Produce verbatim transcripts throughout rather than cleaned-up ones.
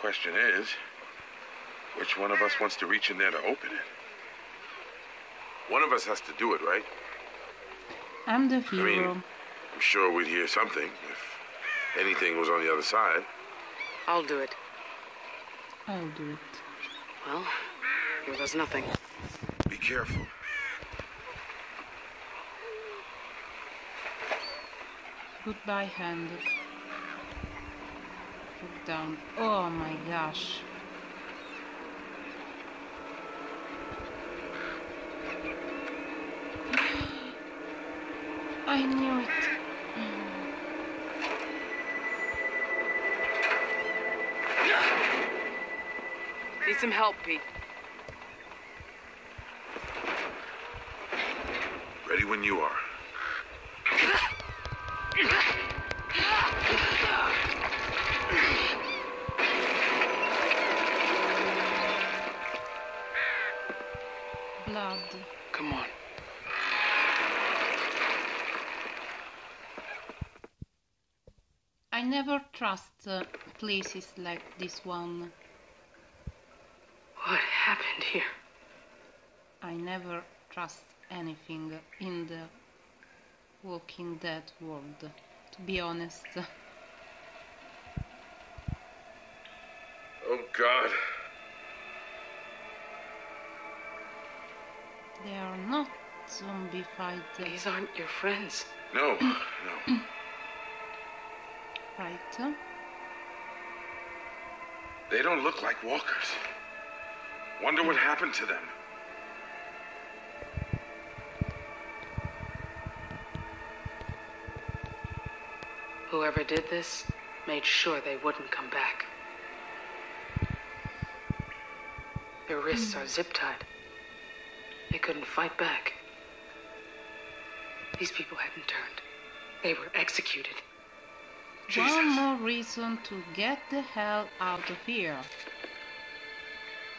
Question is, which one of us wants to reach in there to open it? One of us has to do it, right? I'm the hero. I mean, I'm sure we'd hear something if anything was on the other side. I'll do it. I'll do it. Well, well there's nothing. Be careful. Goodbye, hand. Look down. Oh my gosh. I knew it. Need some help, Pete. Ready when you are. Blood. Come on. I never trust uh, places like this one. What happened here? I never trust anything in the Walking Dead world, to be honest. Oh God. They are not zombie fighters. These aren't your friends. No, no. Right. They don't look like walkers. Wonder what happened to them. Whoever did this made sure they wouldn't come back. Their wrists mm. are zip-tied. They couldn't fight back. These people hadn't turned. They were executed. Jesus. One more reason to get the hell out of here.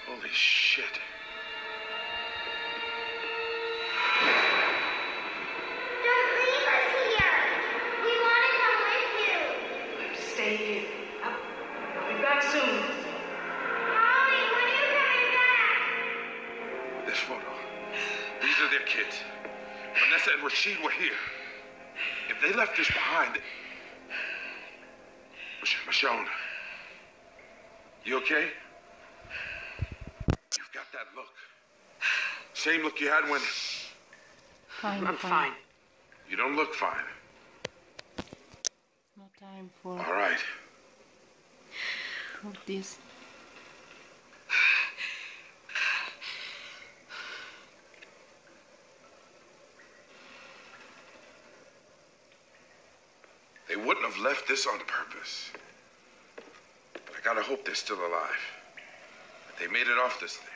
Holy shit. Don't leave us here. We want to come with you. I have to stay here. I'll be back soon. Holly, when are you coming back? This photo. These are their kids. Vanessa and Rashid were here. If they left this behind... They... Michonne, you okay? You've got that look. Same look you had when... Fine, I'm fine. fine. You don't look fine. No time for... All right. Hold this. They wouldn't have left this on purpose. I gotta hope they're still alive. But they made it off this thing.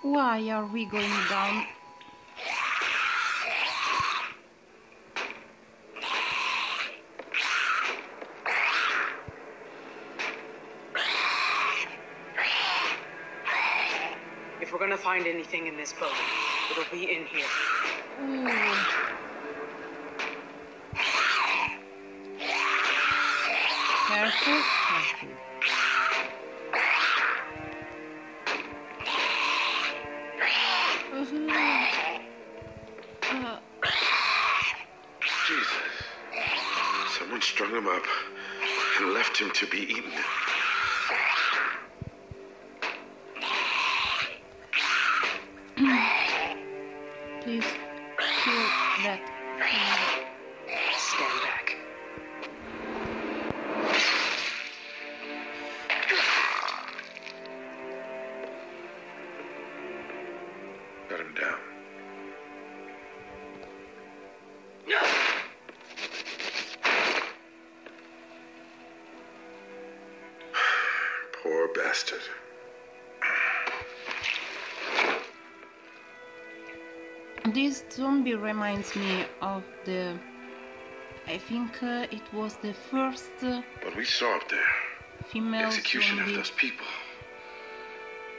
Why are we going down? If we're gonna find anything in this boat, it'll be in here. Careful. Careful. Strung him up and left him to be eaten. Please kill that. Stand back. Cut him down. arrested. This zombie reminds me of the... I think uh, it was the first... Uh, but we saw up there. Female the execution zombie. Of those people.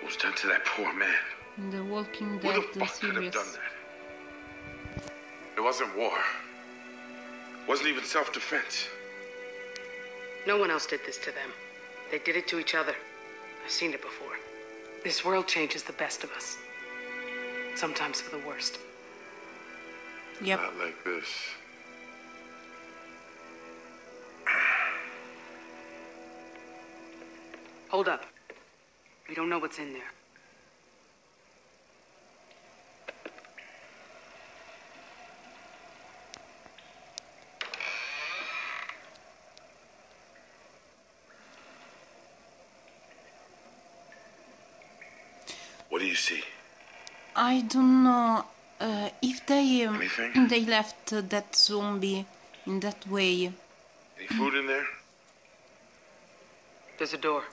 What was done to that poor man. In The Walking Dead series. Who the fuck series. Could have done that? It wasn't war. It wasn't even self-defense. No one else did this to them. They did it to each other. I've seen it before. This world changes the best of us. Sometimes for the worst. Yep. Not like this. Hold up. We don't know what's in there. What do you see? I don't know uh, if they um, they left uh, that zombie in that way. Any food in there? There's a door.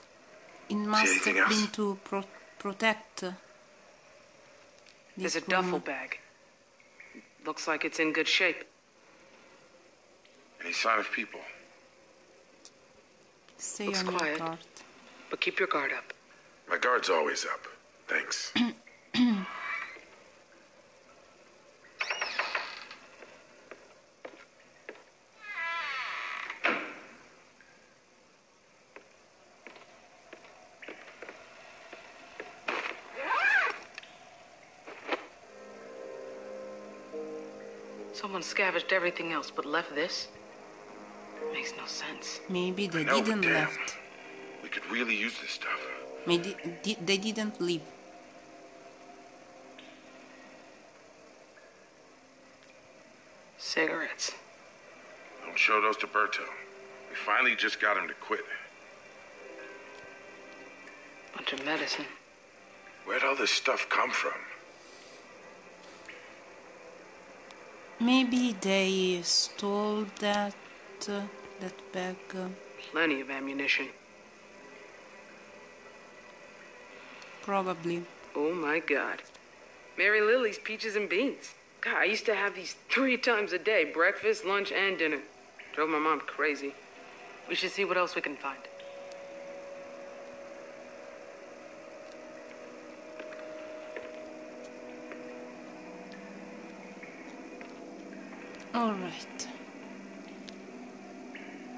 It must have else? Been to pro protect. Uh, There's a duffel room. Bag. Looks like it's in good shape. Any sign of people? Stay Looks on quiet, your guard. But keep your guard up. My guard's always up. Thanks. Someone scavenged everything else but left this? Makes no sense. Maybe they know, didn't left. We could really use this stuff. Maybe they didn't leave. Cigarettes. Don't show those to Berto. We finally just got him to quit. Bunch of medicine. Where'd all this stuff come from? Maybe they stole that... Uh, that bag. Uh, Plenty of ammunition. Probably. Oh my god. Mary Lily's peaches and beans. God, I used to have these three times a day. Breakfast, lunch, and dinner. Drove my mom crazy. We should see what else we can find. All right.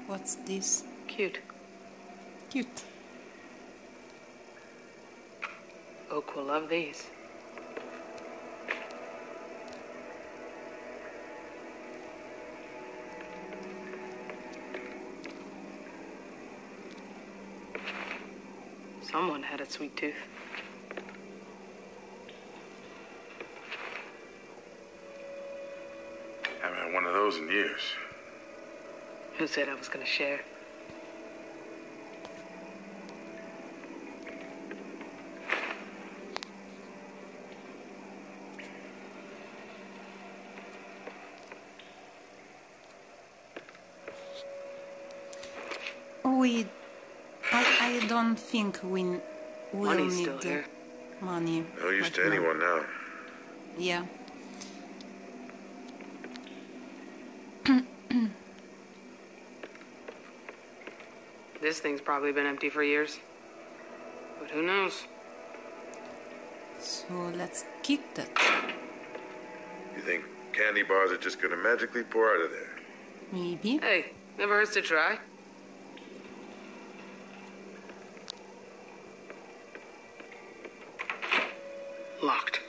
What's this? Cute. Cute. Oak will love these. Someone had a sweet tooth. Haven't had one of those in years. Who said I was gonna share? We... I, I don't think we will need still here. Money. No use to anyone now. Yeah. This thing's probably been empty for years. But who knows? So let's keep that. You think candy bars are just gonna magically pour out of there? Maybe. Hey, never hurts to try. Locked.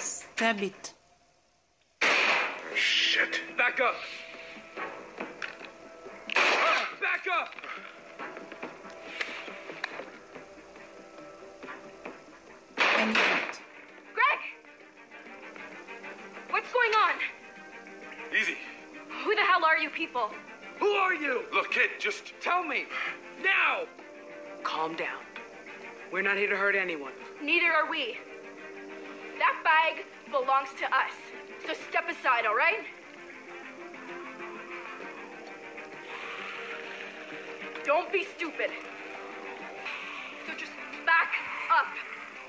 Stab it. Back up! Back up! Greg! people. Who are you? Look, kid, just tell me. Now! Calm down. We're not here to hurt anyone. Neither are we. That bag belongs to us. So step aside, all right? Don't be stupid. So just back up.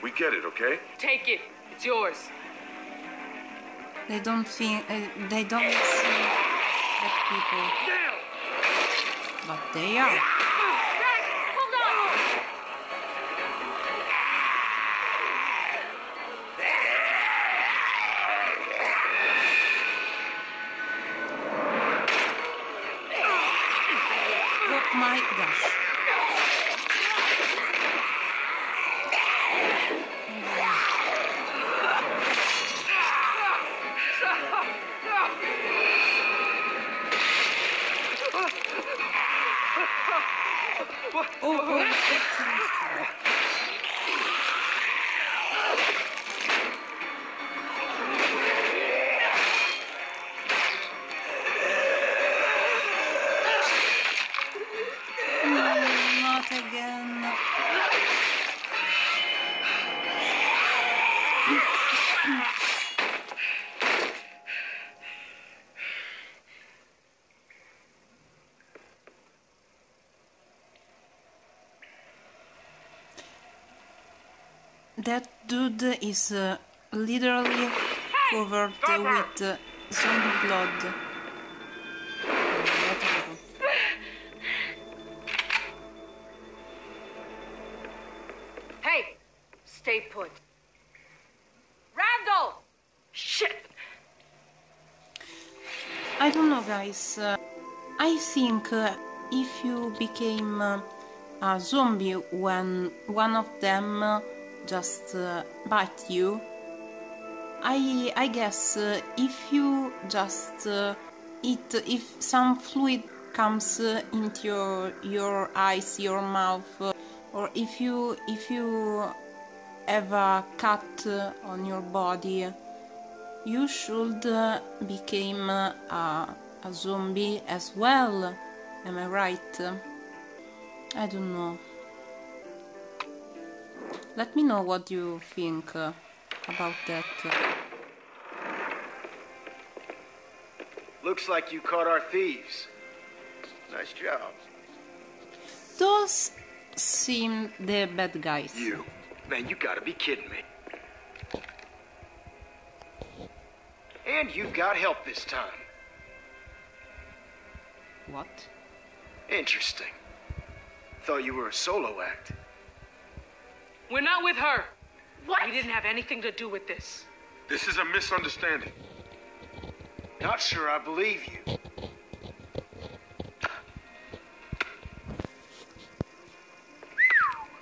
We get it, okay? Take it. It's yours. They don't think... Uh, they don't see that people. But they are. Rex, hold on! Oh my gosh. That dude is uh, literally covered uh, with uh, zombie blood. Hey, stay put. Randall! Shit! I don't know, guys. Uh, I think uh, if you became uh, a zombie when one of them uh, just uh, bite you, I I guess uh, if you just uh, eat, if some fluid comes uh, into your your eyes, your mouth, uh, or if you if you have a cut uh, on your body, you should uh, become uh, a, a zombie as well. Am I right? I don't know. Let me know what you think uh, about that. Looks like you caught our thieves. Nice job. Those seem the bad guys. You, man, you gotta be kidding me. And you got help this time. What? Interesting. Thought you were a solo act. We're not with her. What? We didn't have anything to do with this. This is a misunderstanding. Not sure I believe you.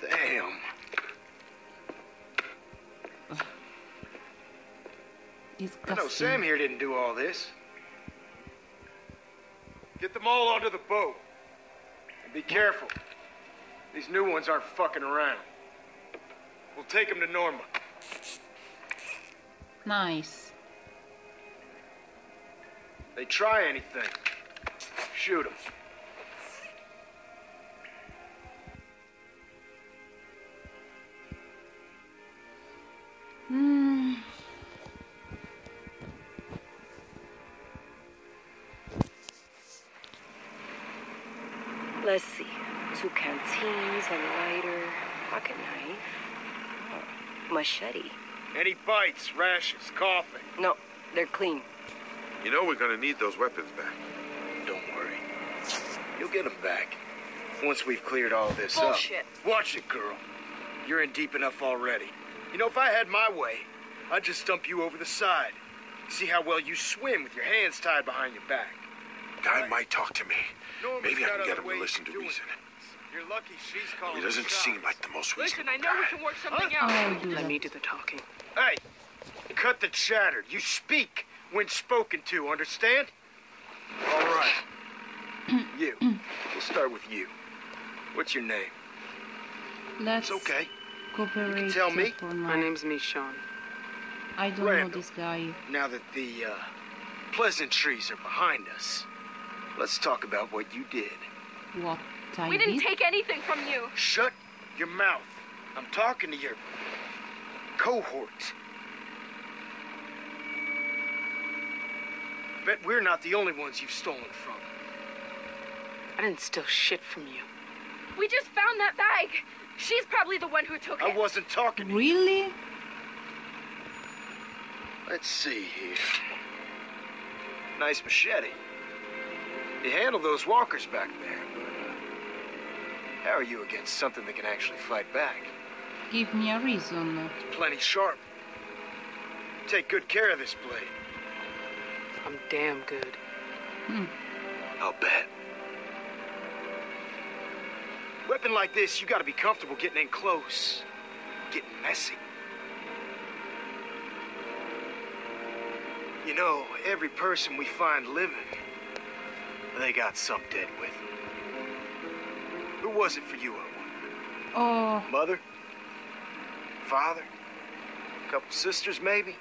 Damn. I know Sam here didn't do all this. Get them all onto the boat. And be careful. These new ones aren't fucking around. We'll take him to Norma. Nice. They try anything, shoot him. Hmm. Let's see. Two canteens, a lighter, pocket knife. Machete. Any bites, rashes, coughing? No, they're clean. You know we're gonna need those weapons back. Don't worry. You'll get them back. Once we've cleared all this Bullshit. up. Watch it, girl. You're in deep enough already. You know, if I had my way, I'd just dump you over the side. See how well you swim with your hands tied behind your back. Guy right. might talk to me. Norma's Maybe I can get him to listen to reason. It. You're lucky she's calling. He doesn't seem like the most reasonable Listen, I know guy. we can work something huh? out. Oh, let me do the talking. Hey, cut the chatter. You speak when spoken to, understand? All right. You. We'll start with you. What's your name? Let's it's okay. cooperate. You can tell me. My name's Michonne. I don't Randall. know this guy. Now that the uh, pleasantries are behind us, Let's talk about what you did. What I We didn't did? take anything from you. Shut your mouth. I'm talking to your cohorts. Bet we're not the only ones you've stolen from. I didn't steal shit from you. We just found that bag. She's probably the one who took I it. I wasn't talking to Really? You. Let's see here. Nice machete. You handled those walkers back there, but uh, how are you against something that can actually fight back? Give me a reason. It's plenty sharp. Take good care of this blade. I'm damn good. Hmm. I'll bet. Weapon like this, you gotta be comfortable getting in close, getting messy. You know, every person we find living, they got some dead with them. Who was it for you, I wonder? Oh. Mother? Father? A couple sisters, maybe?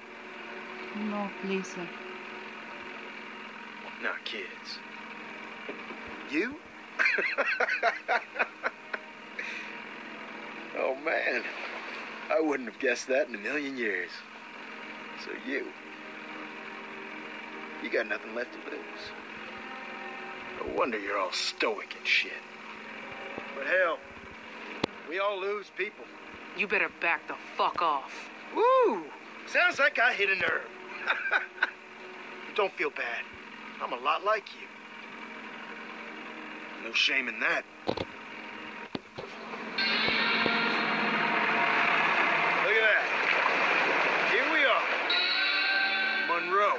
No, Lisa. Not kids. You? Oh, man. I wouldn't have guessed that in a million years. So you. You got nothing left to lose. No wonder you're all stoic and shit. But hell, we all lose people. You better back the fuck off. Woo! Sounds like I hit a nerve. Don't feel bad. I'm a lot like you. No shame in that. Look at that. Here we are. Monroe.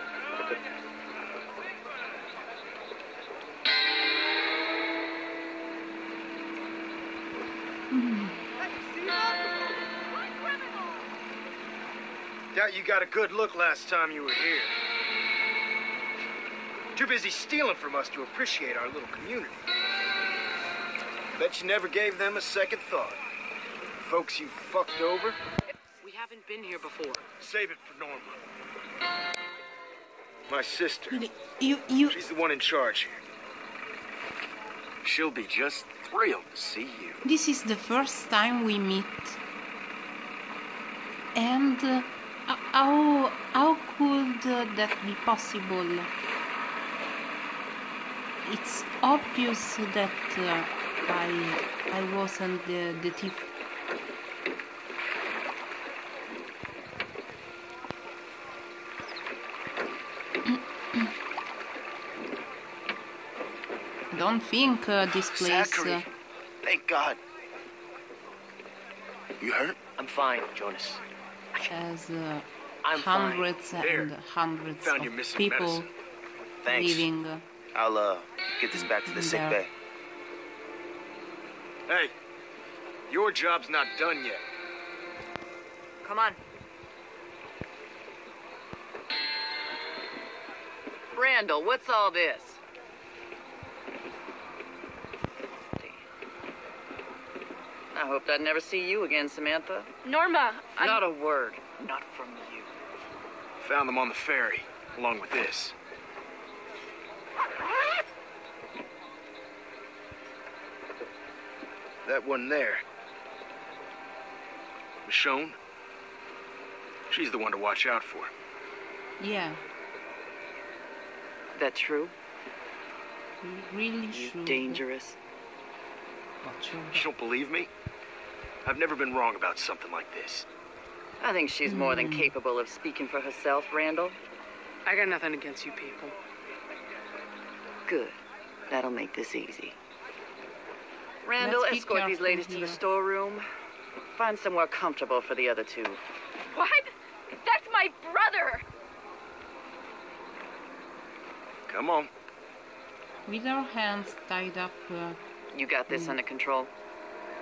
Mm. Doubt you got a good look last time you were here. Too busy stealing from us to appreciate our little community. Bet you never gave them a second thought. The folks you fucked over? We haven't been here before. Save it for Norma. My sister. You, you, you... She's the one in charge here. She'll be just thrilled to see you. This is the first time we meet. And uh, how, how could uh, that be possible? It's obvious that... Uh, I, I wasn't the, the thief. Don't think uh, this place... Zachary, uh... thank God. You hurt? I'm fine, Jonas. As uh, I'm hundreds fine. and there. hundreds Found of people medicine. Thanks. Living... Uh, I'll uh, get this back to the sick bay. Hey, your job's not done yet. Come on. Randall, what's all this? I hope I'd never see you again, Samantha. Norma, I'm... Not a word. Not from you. Found them on the ferry, along with this. That one there. Michonne? She's the one to watch out for. Yeah. That true? Really true. Dangerous. You don't believe me? I've never been wrong about something like this. I think she's more mm. than capable of speaking for herself, Randall. I got nothing against you people. Good. That'll make this easy. Randall, Let's escort these ladies to the storeroom. Find somewhere comfortable for the other two. What? That's my brother! Come on. With our hands tied up... Uh, you got this mm. under control?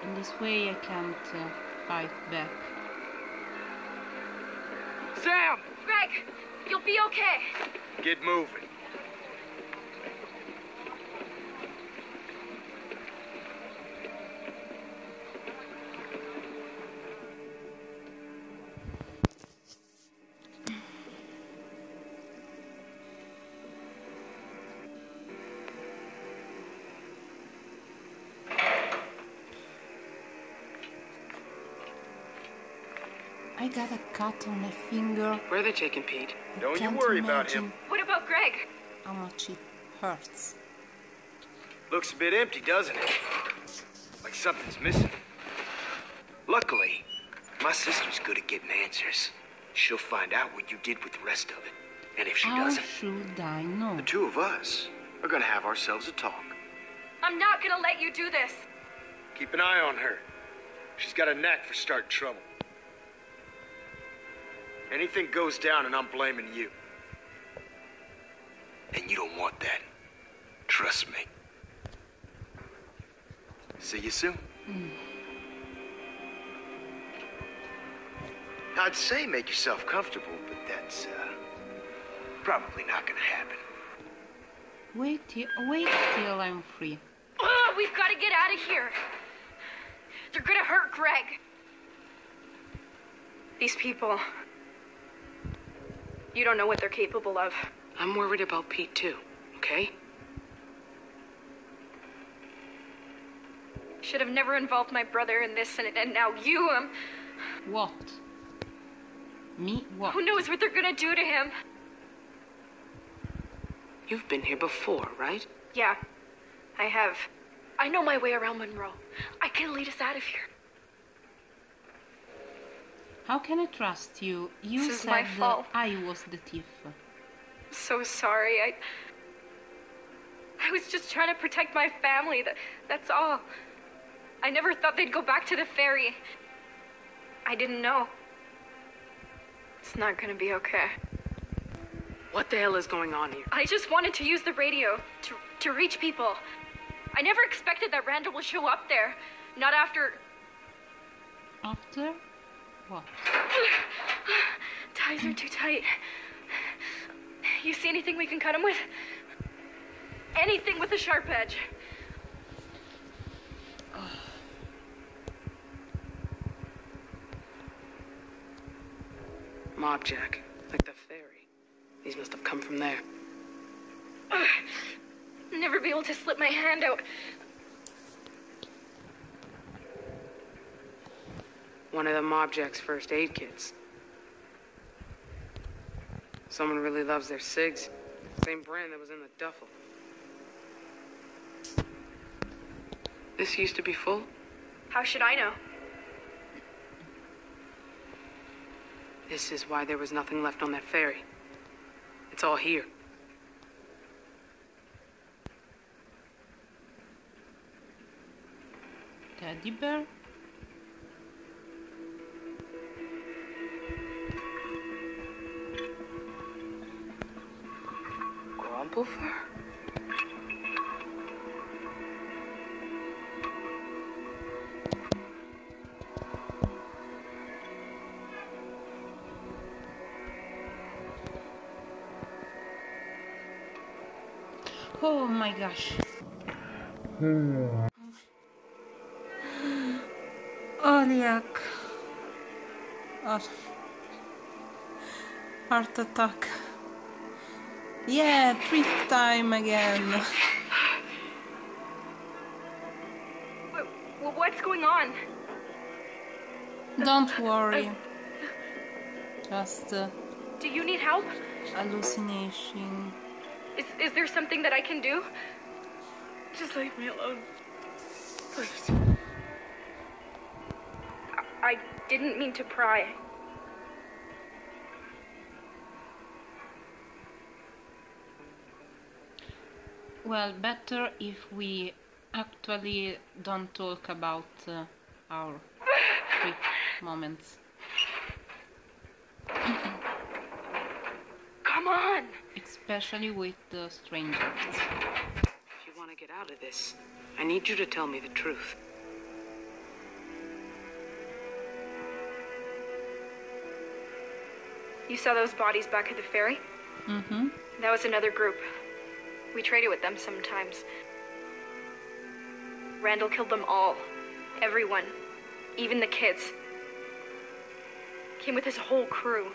In this way I can't uh, fight back. Sam! Greg! You'll be okay! Get moving. I got a cut on my finger. Where are they taking Pete? I Don't you worry about him. What about Greg? How much it hurts. Looks a bit empty, doesn't it? Like something's missing. Luckily, my sister's good at getting answers. She'll find out what you did with the rest of it. And if she How doesn't, should I know? The two of us are gonna have ourselves a talk. I'm not gonna let you do this. Keep an eye on her. She's got a knack for starting trouble. Anything goes down, and I'm blaming you. And you don't want that. Trust me. See you soon. Mm. I'd say make yourself comfortable, but that's, uh, probably not gonna happen. Wait till, wait till I'm free. Ugh, we've got to get out of here. They're gonna hurt Greg. These people... You don't know what they're capable of. I'm worried about Pete, too, okay? Should have never involved my brother in this, and, and now you, um... What? Me? What? Who knows what they're gonna do to him? You've been here before, right? Yeah, I have. I know my way around Monroe. I can lead us out of here. How can I trust you? You this said is my fault. I was the thief. I'm so sorry. I I was just trying to protect my family. That, that's all. I never thought they'd go back to the ferry. I didn't know. It's not gonna be okay. What the hell is going on here? I just wanted to use the radio to, to reach people. I never expected that Randall would show up there. Not after... After? What? Ties are too tight. You see anything we can cut him with? Anything with a sharp edge. Oh. Mobjack, like the fairy. These must have come from there. Ugh. Never be able to slip my hand out. One of the Mobjack's first aid kits. Someone really loves their cigs. Same brand that was in the duffel. This used to be full? How should I know? This is why there was nothing left on that ferry. It's all here. Teddy bear? Buffer? Oh my gosh. Oliak. Oh, heart attack. Yeah, trip time again. What's going on? Don't worry. Just... Uh, do you need help? Hallucination. Is, is there something that I can do? Just leave me alone. Please. I, I didn't mean to pry. Well, better if we actually don't talk about uh, our quick moments. Come on! Especially with the strangers. If you want to get out of this, I need you to tell me the truth. You saw those bodies back at the ferry? Mm-hmm. That was another group. We traded with them sometimes. Randall killed them all. Everyone. Even the kids. Came with his whole crew.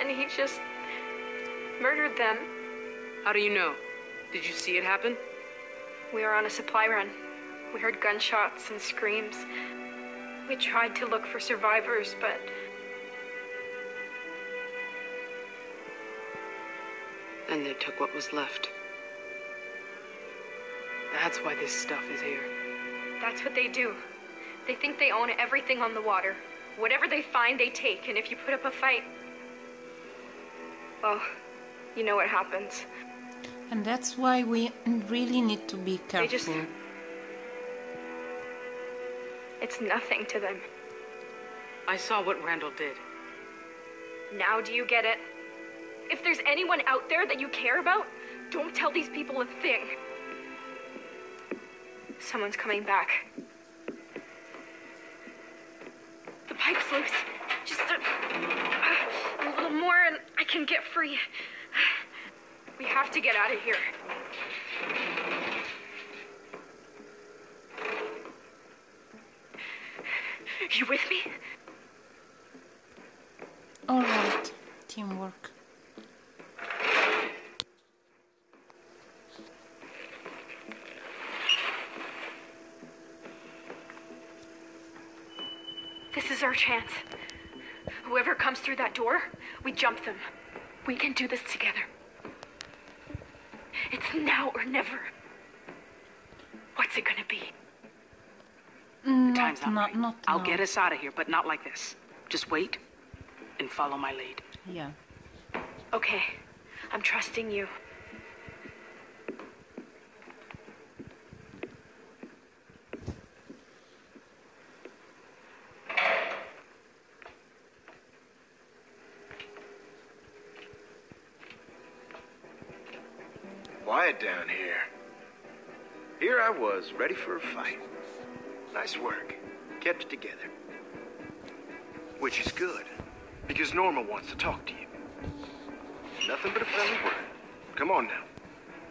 And he just... murdered them. How do you know? Did you see it happen? We were on a supply run. We heard gunshots and screams. We tried to look for survivors, but... and they took what was left. That's why this stuff is here. That's what they do. They think they own everything on the water. Whatever they find, they take, and if you put up a fight, well, you know what happens. And that's why we really need to be careful. They just... It's nothing to them. I saw what Randall did. Now do you get it? If there's anyone out there that you care about, don't tell these people a thing. Someone's coming back. The pipe's loose. Just a, a little more and I can get free. We have to get out of here. You with me? All right. Teamwork. This is our chance. Whoever comes through that door, we jump them. We can do this together. It's now or never. What's it gonna be? Not, the time's up, not, right? not I'll not. get us out of here, but not like this. Just wait and follow my lead. Yeah. Okay. I'm trusting you. Quiet down here. Here I was, ready for a fight. Nice work. Kept it together. Which is good, because Norma wants to talk to you. Nothing but a friendly word. Come on now.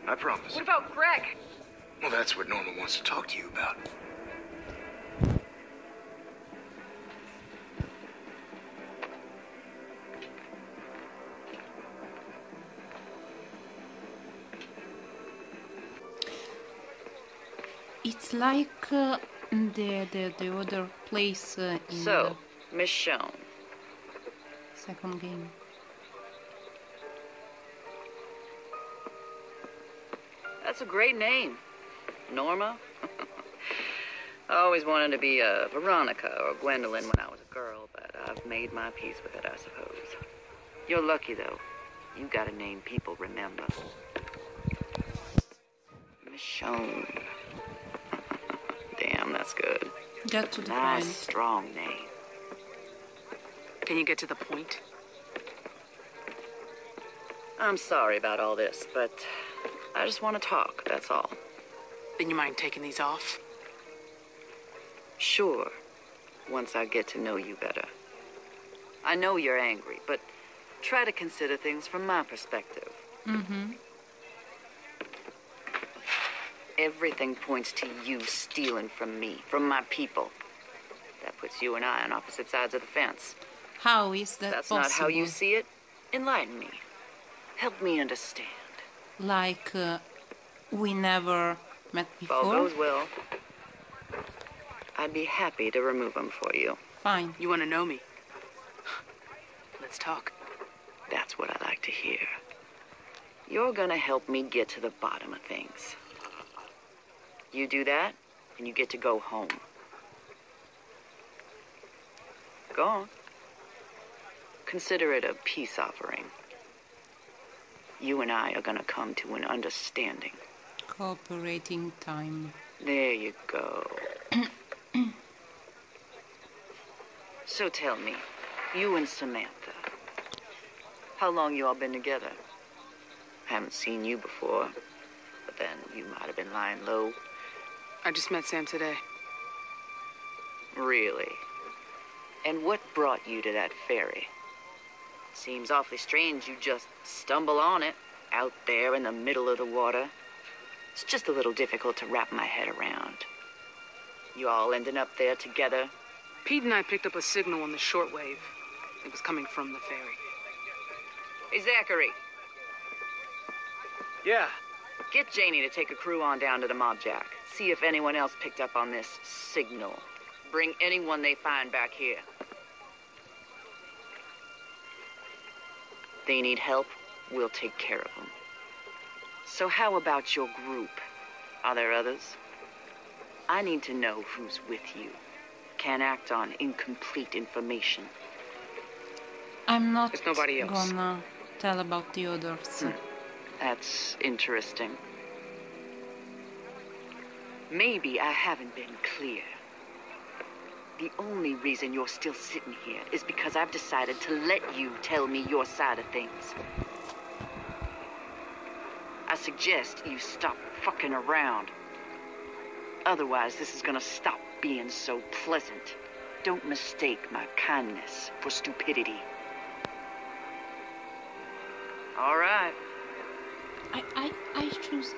I promise. What about Greg? Well, that's what Norma wants to talk to you about. It's like uh, the, the the other place uh, in so, the Michonne. Second game. That's a great name, Norma. I always wanted to be a Veronica or Gwendolyn when I was a girl, but I've made my peace with it, I suppose. You're lucky though. You got a name people remember. Michonne. Damn, that's good. Get to the nice, point. Strong name. Can you get to the point? I'm sorry about all this, but I just want to talk, that's all. Then you mind taking these off? Sure, once I get to know you better. I know you're angry, but try to consider things from my perspective. Mm-hmm. Everything points to you stealing from me, from my people. That puts you and I on opposite sides of the fence. How is that That's possible? That's not how you see it. Enlighten me. Help me understand. Like uh, we never met before? If all goes well, I'd be happy to remove them for you. Fine. You want to know me? Let's talk. That's what I like to hear. You're going to help me get to the bottom of things. You do that, and you get to go home. Go on. Consider it a peace offering. You and I are gonna come to an understanding. Cooperating time. There you go. So tell me, you and Samantha, how long you all been together? I haven't seen you before, but then you might have been lying low. I just met Sam today. Really? And what brought you to that ferry? Seems awfully strange you just stumble on it, out there in the middle of the water. It's just a little difficult to wrap my head around. You all ending up there together? Pete and I picked up a signal on the shortwave. It was coming from the ferry. Hey, Zachary. Yeah? Get Janie to take a crew on down to the Mobjack. See if anyone else picked up on this signal. Bring anyone they find back here. They need help, we'll take care of them. So how about your group? Are there others? I need to know who's with you. Can't act on incomplete information. I'm not There's nobody else. gonna tell about the others. Hmm. That's interesting. Maybe I haven't been clear. The only reason you're still sitting here is because I've decided to let you tell me your side of things. I suggest you stop fucking around. Otherwise, this is gonna stop being so pleasant. Don't mistake my kindness for stupidity. All right. I, I, I choose...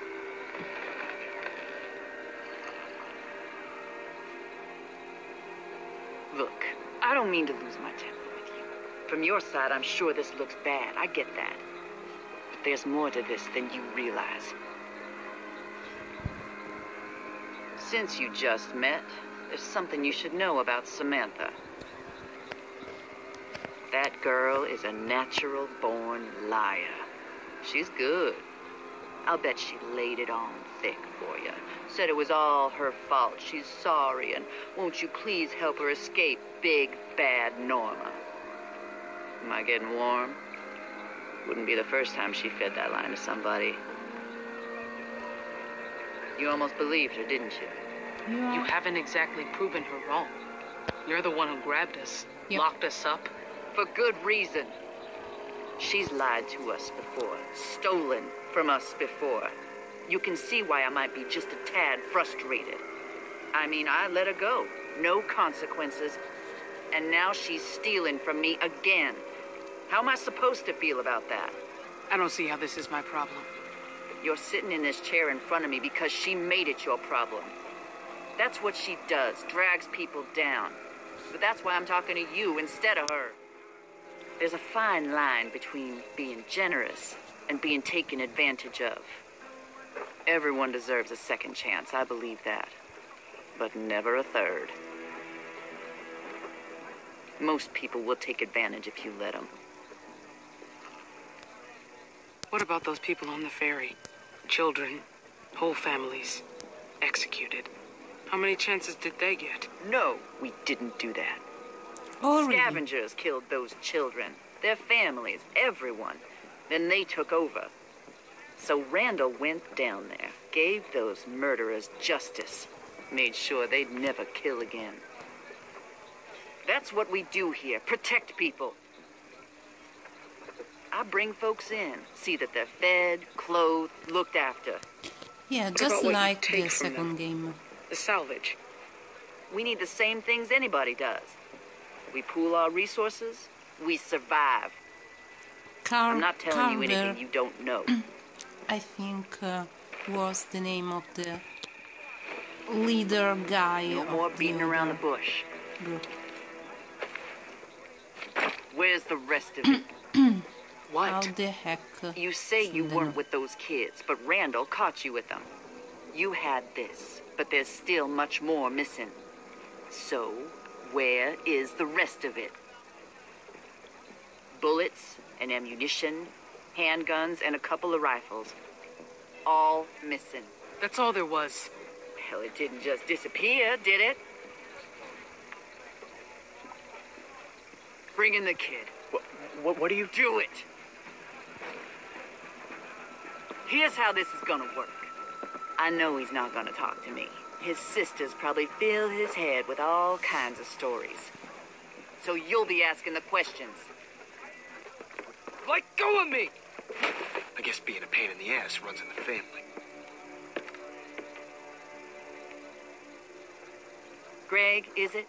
Look, I don't mean to lose my temper with you. From your side, I'm sure this looks bad. I get that. But there's more to this than you realize. Since you just met, there's something you should know about Samantha. That girl is a natural-born liar. She's good. I'll bet she laid it on thick for you. Said it was all her fault. She's sorry, and won't you please help her escape big, bad Norma? Am I getting warm? Wouldn't be the first time she fed that line to somebody. You almost believed her, didn't you? Yeah. You haven't exactly proven her wrong. You're the one who grabbed us, yep. locked us up. For good reason. She's lied to us before, stolen from us before. You can see why I might be just a tad frustrated. I mean, I let her go. No consequences. And now she's stealing from me again. How am I supposed to feel about that? I don't see how this is my problem. You're sitting in this chair in front of me because she made it your problem. That's what she does, drags people down. But that's why I'm talking to you instead of her. There's a fine line between being generous and being taken advantage of. Everyone deserves a second chance, I believe that. But never a third. Most people will take advantage if you let them. What about those people on the ferry? Children, whole families, executed. How many chances did they get? No, we didn't do that. Oh, really? Scavengers killed those children, their families, everyone. Then they took over. So Randall went down there, gave those murderers justice, made sure they'd never kill again. That's what we do here, protect people. I bring folks in, see that they're fed, clothed, looked after. Yeah, just like the second game. The salvage. We need the same things anybody does. We pool our resources, we survive. Car I'm not telling Carver. you anything you don't know. I think uh, was the name of the leader guy. No more beating around the bush. Group. Where's the rest of you? What? How the heck? You say you weren't with those kids, but Randall caught you with them. You had this, but there's still much more missing. So, where is the rest of it? Bullets and ammunition, handguns, and a couple of rifles. All missing. That's all there was. Well, it didn't just disappear, did it? Bring in the kid. What, what, what do you... Do it! Here's how this is gonna work. I know he's not gonna talk to me. His sisters probably fill his head with all kinds of stories. So you'll be asking the questions. Let go of me! I guess being a pain in the ass runs in the family. Greg, is it?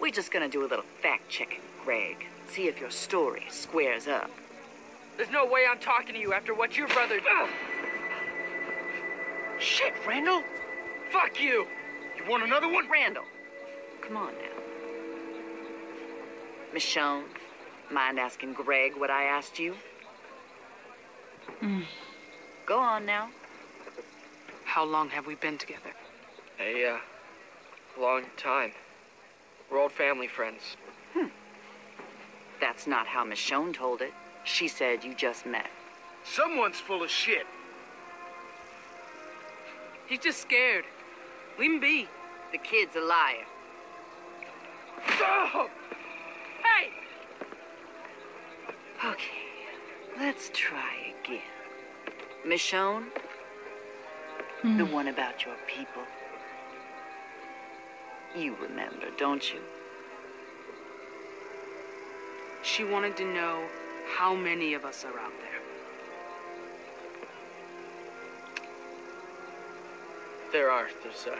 We're just gonna do a little fact-checking, Greg. See if your story squares up. There's no way I'm talking to you after what your brother did. Uh. Shit, Randall! Fuck you! You want another one? Randall, come on now. Michonne, mind asking Greg what I asked you? Mm. Go on now. How long have we been together? A, uh, long time. We're old family friends. Hmm. That's not how Michonne told it. She said you just met. Someone's full of shit. He's just scared. Leave him be. The kid's a liar. Oh! Hey! Okay, let's try again. Michonne, mm. the one about your people. You remember, don't you? She wanted to know how many of us are out there. There are. There's, uh,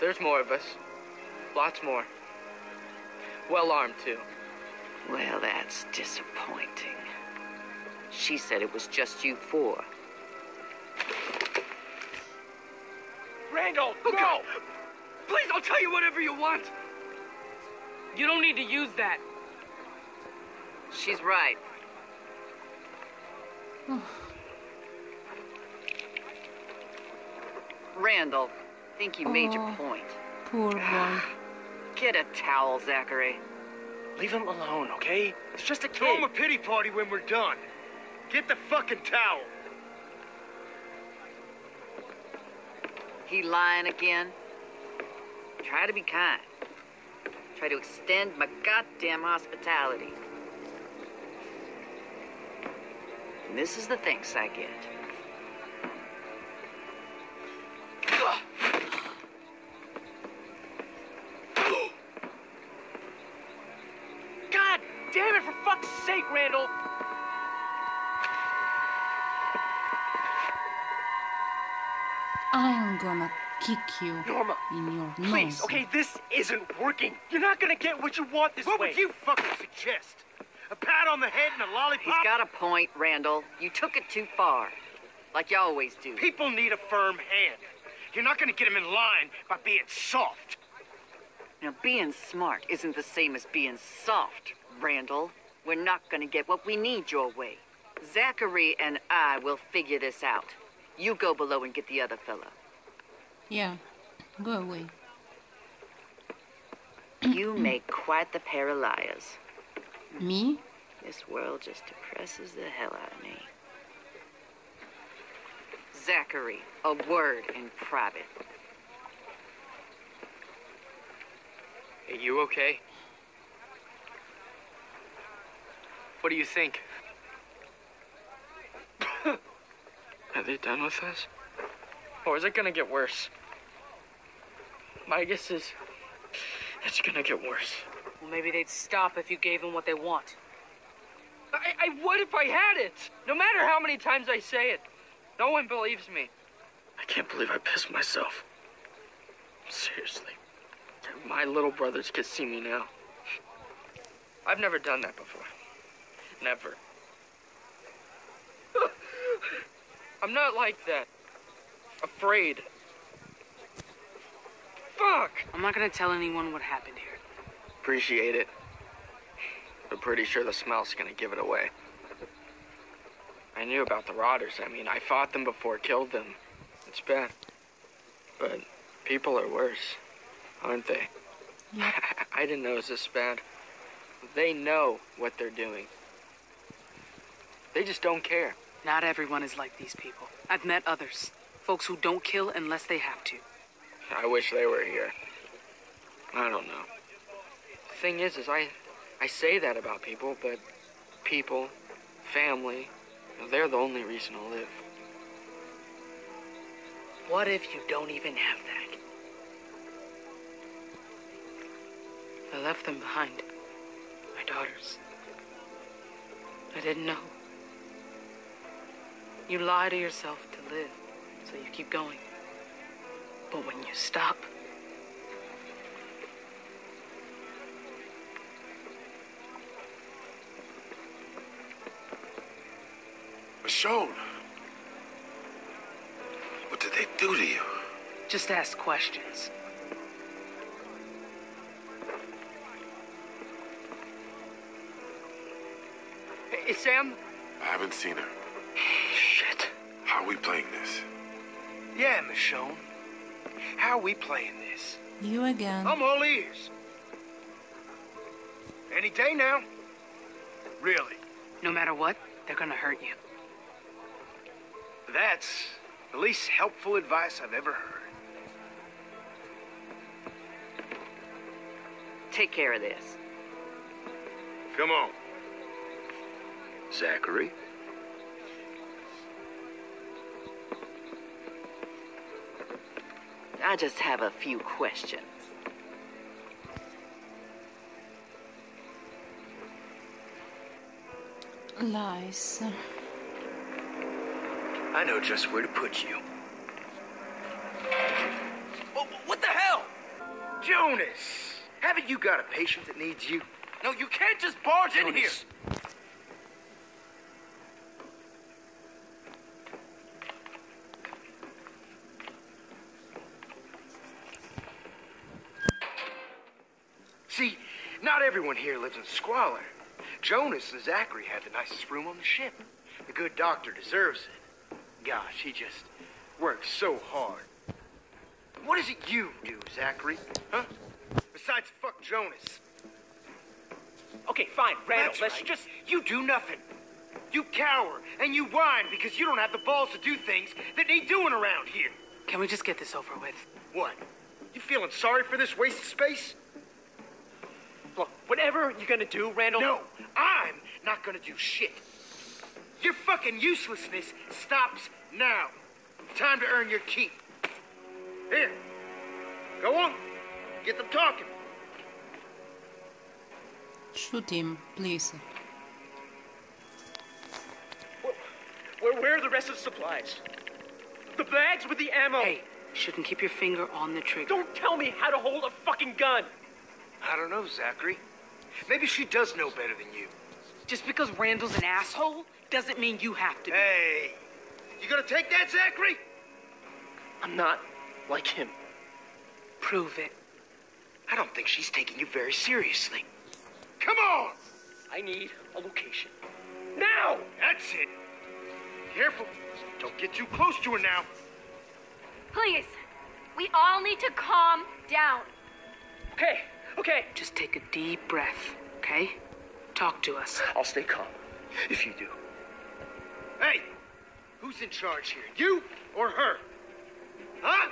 there's more of us. Lots more. Well armed, too. Well, that's disappointing. She said it was just you four. Randall, oh, no! God. Please, I'll tell you whatever you want. You don't need to use that. She's right. Randall, I think you oh, made your point. Poor boy. Get a towel, Zachary. Leave him alone, okay? It's just a kid. Throw him a pity party when we're done. Get the fucking towel. He lying again? Try to be kind. Try to extend my goddamn hospitality. And this is the thanks I get. God damn it, for fuck's sake, Randall! I'm gonna kick you. Norma, in your nose. Please, okay, this isn't working. You're not gonna get what you want this way. What would you fucking suggest? A pat on the head and a lollipop? He's got a point, Randall. You took it too far, like you always do. People need a firm hand. You're not gonna get them in line by being soft. Now, being smart isn't the same as being soft, Randall. We're not gonna get what we need your way. Zachary and I will figure this out. You go below and get the other fella. Yeah, go away. You make quite the pair of liars. Me? This world just depresses the hell out of me. Zachary, a word in private. Are you okay? What do you think? Are they done with us? Or is it gonna get worse? My guess is it's gonna get worse. Well, maybe they'd stop if you gave them what they want. I, I would if I had it. No matter how many times I say it, no one believes me. I can't believe I pissed myself. Seriously. My little brothers can see me now. I've never done that before. Never. I'm not like that. Afraid. Fuck! I'm not gonna tell anyone what happened here. Appreciate it. I'm pretty sure the smell's gonna give it away. I knew about the rotters. I mean, I fought them before, killed them. It's bad. But people are worse, aren't they? Yeah. I didn't know it was this bad. They know what they're doing. They just don't care. Not everyone is like these people. I've met others. Folks who don't kill unless they have to. I wish they were here. I don't know. Thing is, is I, I say that about people, but people, family, they're the only reason to live. What if you don't even have that? I left them behind, my daughters. I didn't know. You lie to yourself to live, so you keep going. But when you stop, Michonne, what did they do to you? Just ask questions. Hey, is Sam? I haven't seen her. Shit. How are we playing this? Yeah, Michonne. How are we playing this? You again. I'm all ears. Any day now. Really? No matter what, they're gonna hurt you. That's The least helpful advice I've ever heard. Take care of this. Come on. Zachary? I just have a few questions. Lies. I know just where to put you. Whoa, what the hell? Jonas! Haven't you got a patient that needs you? No, you can't just barge Jonas. in here! See, not everyone here lives in squalor. Jonas and Zachary had the nicest room on the ship. The good doctor deserves it. Gosh, he just works so hard. What is it you do, Zachary? Huh? Besides fuck Jonas. Okay, fine, Randall, let's right. just... You do nothing. You cower and you whine because you don't have the balls to do things that need doing around here. Can we just get this over with? What? You feeling sorry for this wasted space? Look, whatever you're gonna do, Randall... No, I'm not gonna do shit. Your fucking uselessness stops now. Time to earn your keep. Here. Go on. Get them talking. Shoot him, please. Where, where are the rest of the supplies? The bags with the ammo! Hey, shouldn't keep your finger on the trigger. Don't tell me how to hold a fucking gun! I don't know, Zachary. Maybe she does know better than you. Just because Randall's an asshole doesn't mean you have to be. Hey! You gonna take that, Zachary? I'm not like him. Prove it. I don't think she's taking you very seriously. Come on! I need a location. Now! That's it. Careful. Don't get too close to her now. Please. We all need to calm down. Okay. Okay. Just take a deep breath, okay? Talk to us. I'll stay calm, if you do. Hey! Who's in charge here, you or her? Huh?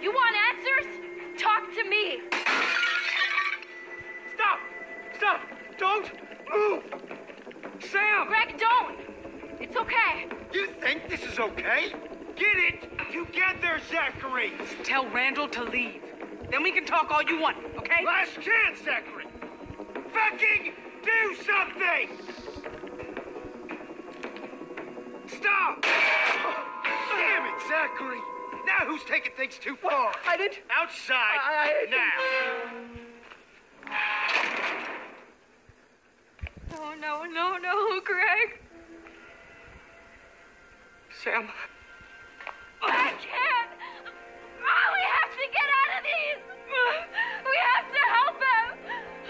You want answers? Talk to me! Stop! Stop! Don't move! Sam! Greg, don't! It's okay. You think this is okay? Get it together, Zachary! Tell Randall to leave. Then we can talk all you want, okay? Last chance, Zachary! Fucking do something! Stop! Damn it, Zachary! Now who's taking things too far? What? I didn't... Outside, I, I now. No, no, no, no, Greg. Sam. I can't. Oh, we have to get out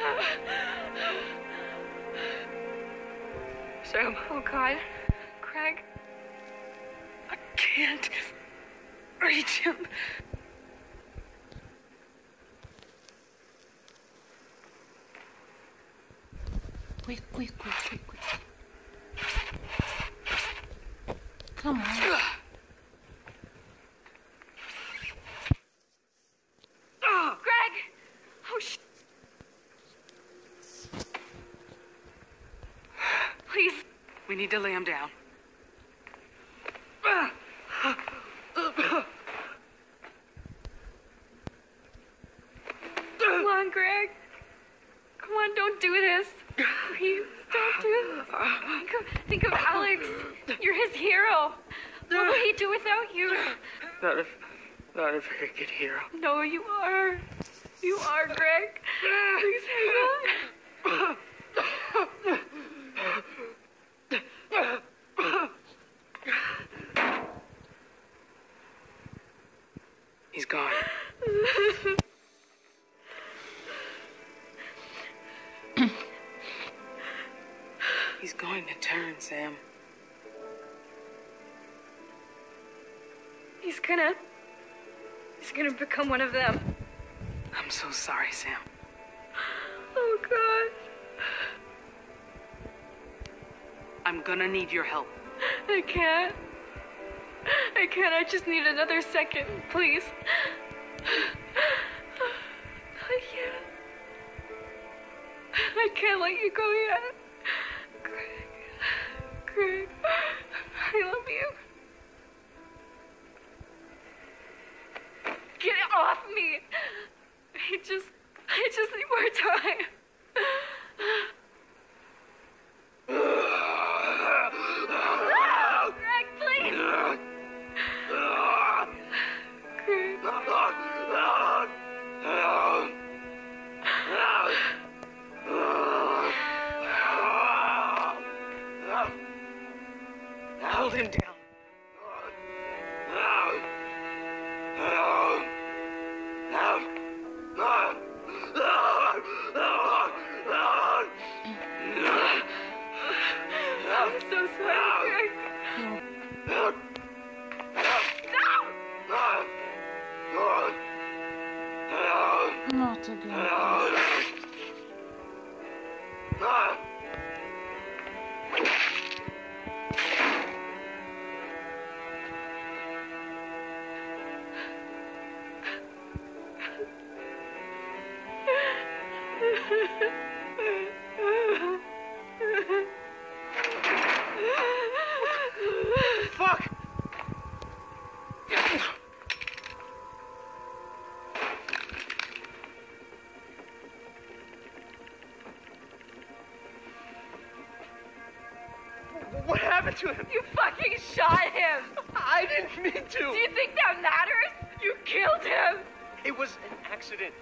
of these. We have to help him. Sam. Oh, God. Greg. I can't... reach him. Quick, quick, quick, quick, quick. Come on. Oh, Greg! Oh, sh... Please. We need to lay him down. Greg, come on, don't do this. Please, don't do this. Think of, think of Alex. You're his hero. What would he do without you? Not a, not a very good hero. No, you are. You are, Greg. Please hang on. He's gone. He's going to turn, Sam. He's gonna... He's gonna become one of them. I'm so sorry, Sam. Oh, God. I'm gonna need your help. I can't. I can't. I just need another second, please. I can't. I can't let you go yet. Greg. Greg. I love you. Get it off me. I just... I just need more time. To him. You fucking shot him! I didn't mean to! Do you think that matters? You killed him! It was an accident.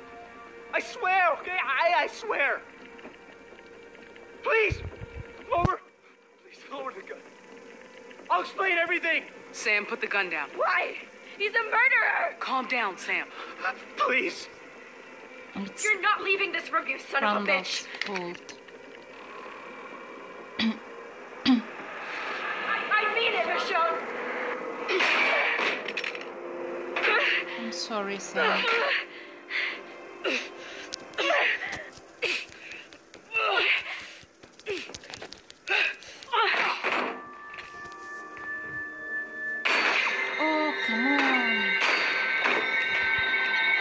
I swear, okay? I, I swear! Please! Lower! Please lower the gun. I'll explain everything! Sam, put the gun down. Why? He's a murderer! Calm down, Sam. Please! It's You're not leaving this room, you son of a bitch! Fault. Sorry, Sam. Oh, come on.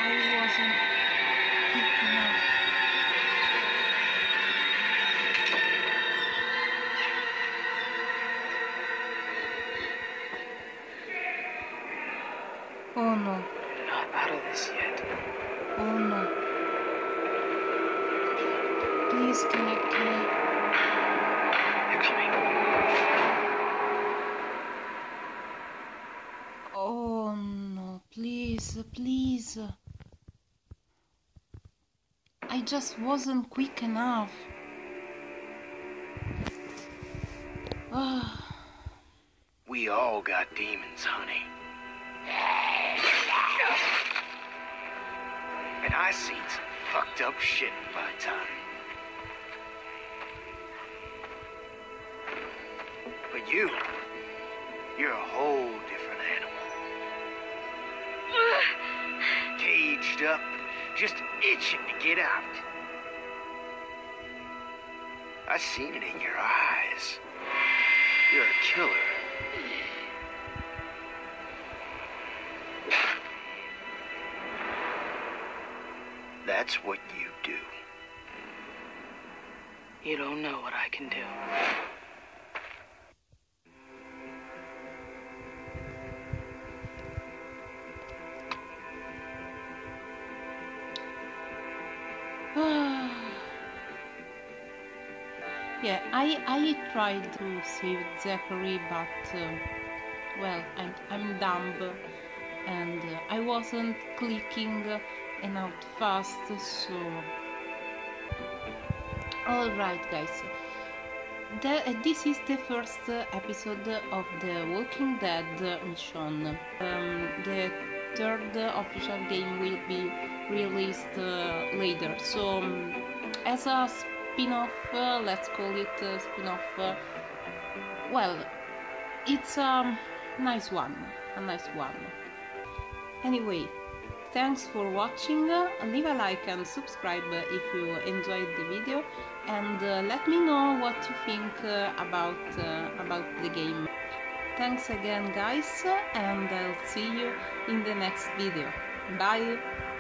I wasn't picking up. Oh, no. Yet. Oh no. Please connect me. They're coming. Oh no, please, please. I just wasn't quick enough. We all got demons, honey. And I seen some fucked up shit in my time. But you, you're a whole different animal. Caged up, just itching to get out. I seen it in your eyes. You're a killer. That's what you do. You don't know what I can do. Yeah, I, I tried to save Zachary, but, uh, well, I'm, I'm dumb, and uh, I wasn't clicking uh, and out fast, so alright guys, the, uh, this is the first uh, episode of The Walking Dead uh, Michonne. Um, the third uh, official game will be released uh, later, so um, as a spin-off, uh, let's call it a spin-off, uh, well, it's a nice one, a nice one. Anyway, Thanks for watching, leave a like and subscribe if you enjoyed the video, and uh, let me know what you think uh, about, uh, about the game. Thanks again guys, and I'll see you in the next video. Bye!